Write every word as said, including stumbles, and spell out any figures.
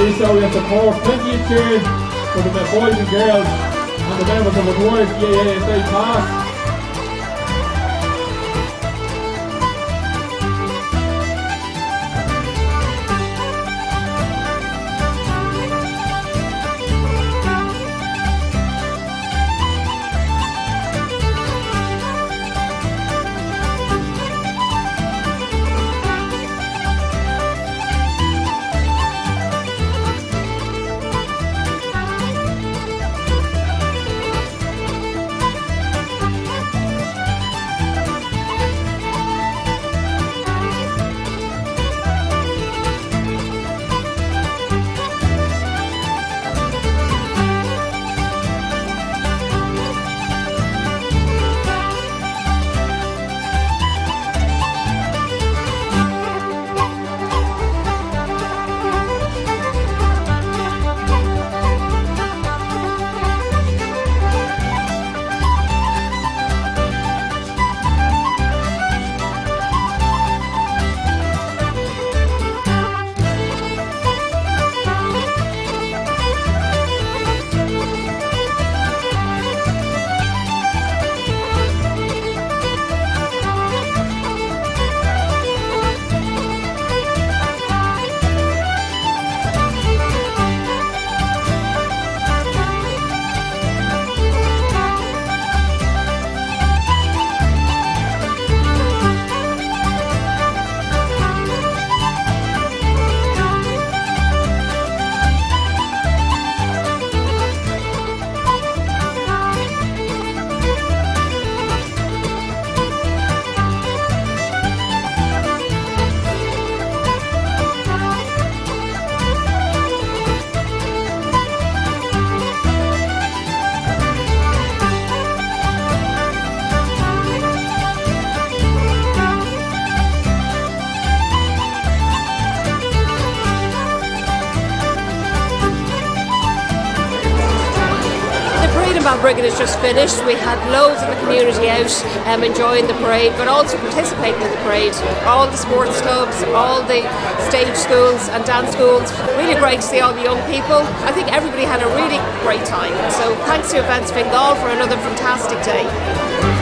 Please show your support. Plenty of cheers for the boys and girls and the members of the World G A A S A Park. Brigade has just finished. We had loads of the community out um, enjoying the parade, but also participating in the parade. All the sports clubs, all the stage schools and dance schools. Really great to see all the young people. I think everybody had a really great time. So thanks to Events Fingal for another fantastic day.